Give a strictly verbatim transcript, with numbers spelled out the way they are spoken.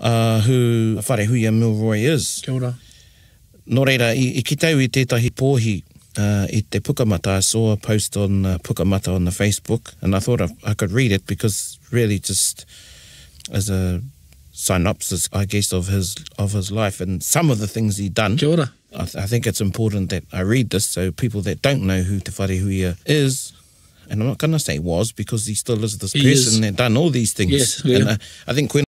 uh, who Wharehuia Milroy is. Kia ora. Nō reira, i, I kitau I tētahi pōhi uh, I te Pukamata. I saw a post on uh, Pukamata on the Facebook, and I thought I, I could read it because really just as a synopsis, I guess, of his of his life and some of the things he'd done. Kia ora. I, th I think it's important that I read this so people that don't know who Te Wharehuia is, and I'm not going to say was because he still is this he person is. That done all these things. Yes, yeah. And I, I think when